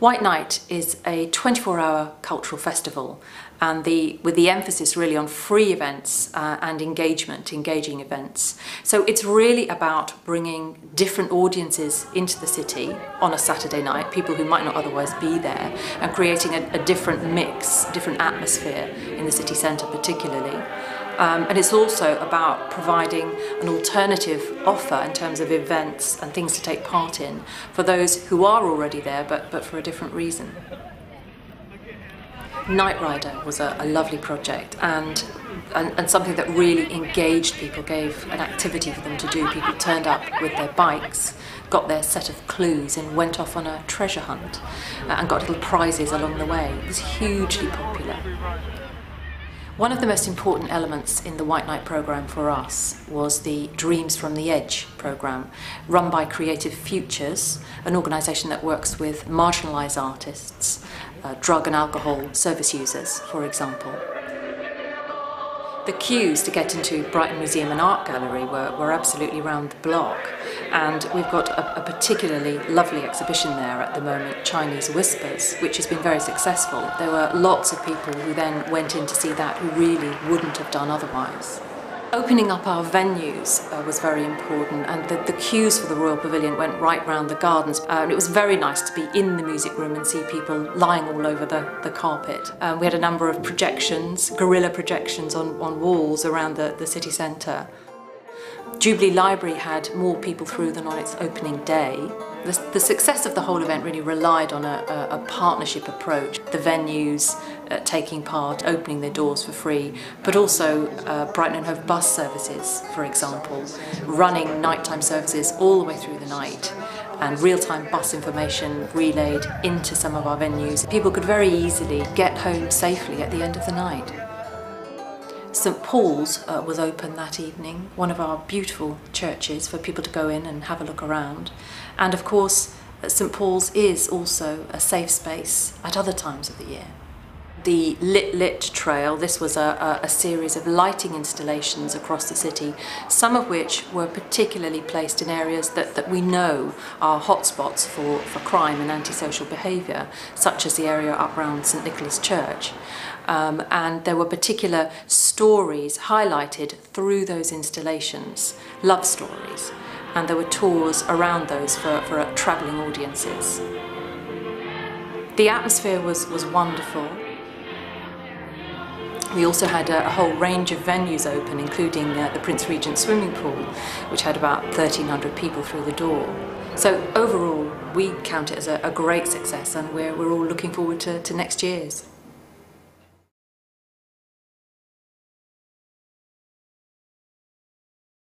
White Night is a 24-hour cultural festival, and with the emphasis really on free events and engaging events. So it's really about bringing different audiences into the city on a Saturday night, people who might not otherwise be there, and creating a different mix, different atmosphere in the city centre particularly. And it's also about providing an alternative offer in terms of events and things to take part in for those who are already there but for a different reason. Nightrider was a lovely project and something that really engaged people, gave an activity for them to do. People turned up with their bikes, got their set of clues and went off on a treasure hunt and got little prizes along the way. It was hugely popular. One of the most important elements in the White Night programme for us was the Dreams from the Edge programme, run by Creative Futures, an organisation that works with marginalised artists, drug and alcohol service users, for example. The queues to get into Brighton Museum and Art Gallery were absolutely round the block, and we've got a particularly lovely exhibition there at the moment, Chinese Whispers, which has been very successful. There were lots of people who then went in to see that who really wouldn't have done otherwise. Opening up our venues was very important, and the queues for the Royal Pavilion went right round the gardens. It was very nice to be in the music room and see people lying all over the carpet. We had a number of projections, guerrilla projections on walls around the city centre. Jubilee Library had more people through than on its opening day. The success of the whole event really relied on a partnership approach. The venues taking part, opening their doors for free, but also Brighton and Hove bus services, for example, running nighttime services all the way through the night, and real-time bus information relayed into some of our venues. People could very easily get home safely at the end of the night. St Paul's was open that evening, one of our beautiful churches for people to go in and have a look around. And of course, St Paul's is also a safe space at other times of the year. The Lit Lit Trail, this was a series of lighting installations across the city, some of which were particularly placed in areas that we know are hotspots for crime and antisocial behaviour, such as the area up around St Nicholas Church. And there were particular stories highlighted through those installations, love stories, and there were tours around those for travelling audiences. The atmosphere was wonderful. We also had a whole range of venues open, including the Prince Regent swimming pool, which had about 1,300 people through the door. So overall, we count it as a great success, and we're all looking forward to next year's.